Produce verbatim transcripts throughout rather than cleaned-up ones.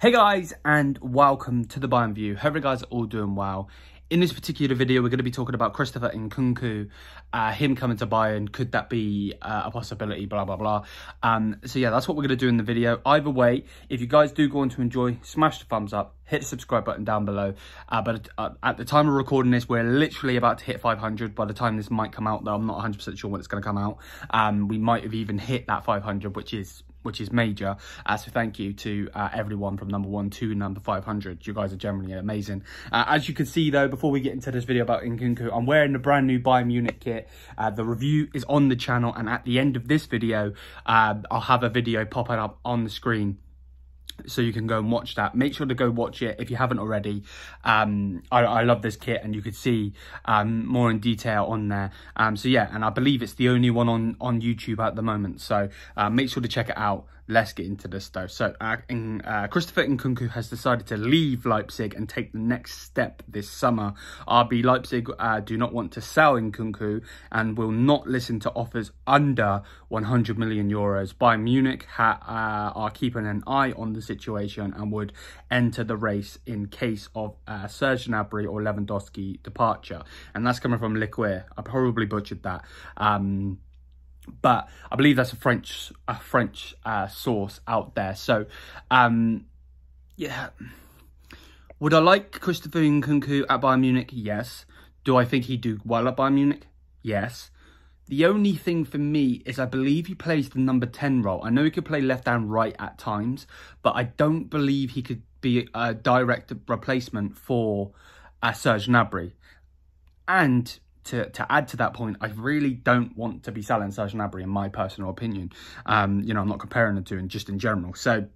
Hey guys, and welcome to The Bayern View. Hope you guys are all doing well. In this particular video, we're going to be talking about Christopher Nkunku, uh, him coming to Bayern. Could that be uh, a possibility? Blah, blah, blah. Um, so yeah, that's what we're going to do in the video. Either way, if you guys do go on to enjoy, smash the thumbs up, hit the subscribe button down below. Uh, but uh, at the time of recording this, we're literally about to hit five hundred. By the time this might come out, though, I'm not one hundred percent sure when it's going to come out. Um, we might have even hit that five hundred, which is... which is major. Uh, so thank you to uh, everyone from number one to number five hundred. You guys are generally amazing. Uh, as you can see though, before we get into this video about Nkunku, I'm wearing the brand new Bayern Munich kit. Uh, the review is on the channel, and at the end of this video, uh, I'll have a video popping up on the screen so you can go and watch that. Make sure to go watch it if you haven't already. um i, I love this kit, and you could see um more in detail on there. Um so yeah, and I believe it's the only one on on YouTube at the moment, so uh, make sure to check it out. Let's get into this though. So uh, in, uh, Christopher Nkunku has decided to leave Leipzig and take the next step this summer. R B Leipzig uh, do not want to sell Nkunku and will not listen to offers under one hundred million euros. Bayern Munich ha uh, are keeping an eye on the situation and would enter the race in case of uh, Serge Gnabry or Lewandowski departure. And that's coming from Liqui. I probably butchered that. Um... But I believe that's a French a French uh, source out there. So, um, yeah. Would I like Christopher Nkunku at Bayern Munich? Yes. Do I think he'd do well at Bayern Munich? Yes. The only thing for me is I believe he plays the number ten role. I know he could play left and right at times, but I don't believe he could be a direct replacement for uh, Serge Gnabry. And... To, to add to that point, I really don't want to be selling Serge Gnabry, in my personal opinion. Um, you know, I'm not comparing the two, and just in general. So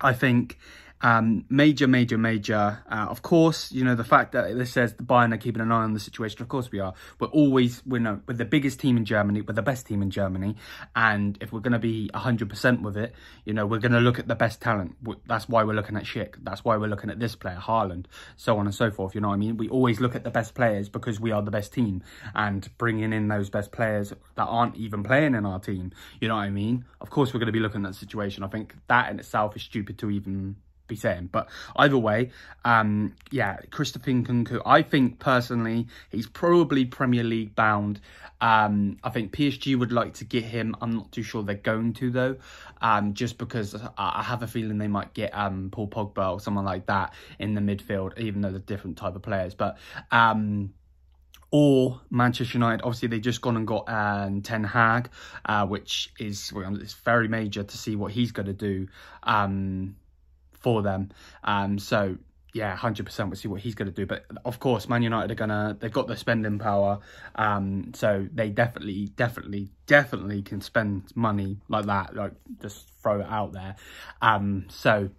I think um, major, major, major, uh, of course, you know, the fact that this says the Bayern are keeping an eye on the situation, of course we are. We're always, we're, no, we're the biggest team in Germany, we're the best team in Germany. And if we're going to be one hundred percent with it, you know, we're going to look at the best talent. That's why we're looking at Schick. That's why we're looking at this player, Haaland, so on and so forth. You know what I mean? We always look at the best players because we are the best team, and bringing in those best players that aren't even playing in our team. You know what I mean? Of course, we're going to be looking at the situation. I think that in itself is stupid to even... be saying. But either way, um yeah, Christopher Nkunku, I think personally he's probably Premier League bound. um I think P S G would like to get him. I'm not too sure they're going to though, um just because I have a feeling they might get um Paul Pogba or someone like that in the midfield, even though they're different type of players. But um or Manchester United, obviously they've just gone and got um, Ten Hag, uh which is well, it's very major to see what he's going to do um for them. Um so yeah, one hundred percent we'll see what he's going to do. But of course Man United are gonna, they've got the spending power, um so they definitely definitely definitely can spend money like that, like just throw it out there. Um so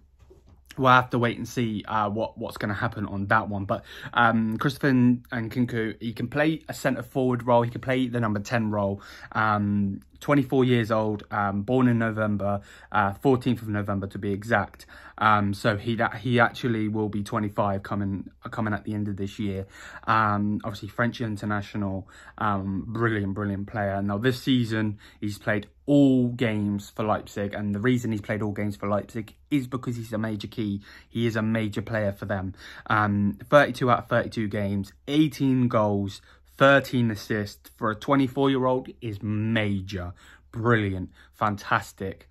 we'll have to wait and see uh, what, what's going to happen on that one. But um, Christopher Nkunku, he can play a centre-forward role. He can play the number ten role. Um, twenty-four years old, um, born in November, uh, fourteenth of November to be exact. Um, so he he actually will be twenty-five coming coming at the end of this year. Um, obviously, French international, um, brilliant, brilliant player. Now, this season, he's played all games for Leipzig, and the reason he's played all games for Leipzig is because he's a major key. He is a major player for them. Um, thirty-two out of thirty-two games, eighteen goals, thirteen assists for a twenty-four-year-old is major, brilliant, fantastic.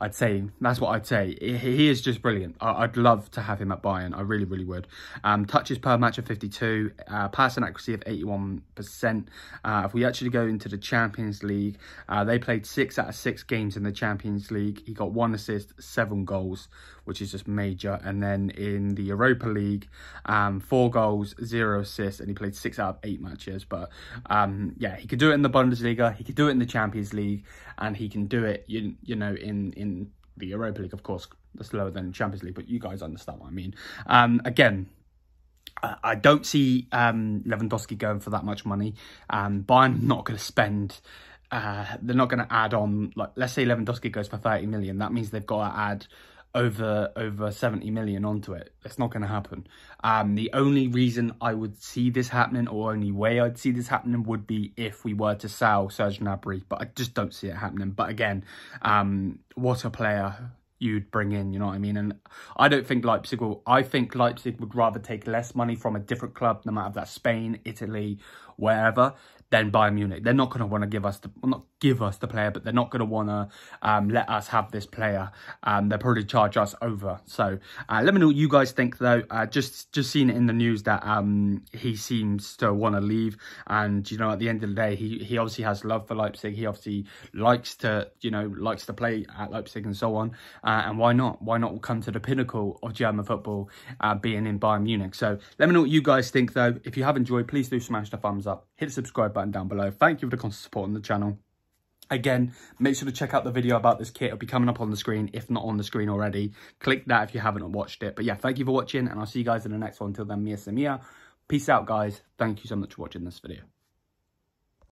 I'd say, that's what I'd say. He is just brilliant. I'd love to have him at Bayern. I really, really would. Um, touches per match of fifty-two, uh, passing accuracy of eighty-one percent. Uh, if we actually go into the Champions League, uh, they played six out of six games in the Champions League. He got one assist, seven goals, which is just major. And then in the Europa League, um, four goals, zero assists, and he played six out of eight matches. But um, yeah, he could do it in the Bundesliga. He could do it in the Champions League, and he can do it, you, you know, in... in the Europa League, of course, that's lower than Champions League, but you guys understand what I mean. Um, again, I, I don't see um, Lewandowski going for that much money. Um, Bayern not going to spend, uh, they're not going to add on, like, let's say Lewandowski goes for thirty million. That means they've got to add over over seventy million onto it. That's not going to happen. Um, the only reason I would see this happening, or only way I'd see this happening, would be if we were to sell Serge Gnabry, but I just don't see it happening. But again, um, what a player. you'd bring in, you know what I mean? And I don't think Leipzig will, I think Leipzig would rather take less money from a different club, no matter if that's Spain, Italy, wherever, than Bayern Munich. They're not going to want to give us the, well, not give us the player, but they're not going to want to um, let us have this player. Um, they'll probably charge us over. So uh, let me know what you guys think, though. Uh, just just seen it in the news that um, he seems to want to leave. And, you know, at the end of the day, he, he obviously has love for Leipzig. He obviously likes to, you know, likes to play at Leipzig and so on. Uh, and why not? Why not come to the pinnacle of German football, uh, being in Bayern Munich? So let me know what you guys think, though. If you have enjoyed, please do smash the thumbs up. Hit the subscribe button down below. Thank you for the constant support on the channel. Again, make sure to check out the video about this kit. It'll be coming up on the screen, if not on the screen already. Click that if you haven't watched it. But yeah, thank you for watching, and I'll see you guys in the next one. Until then, mia samia, peace out, guys. Thank you so much for watching this video.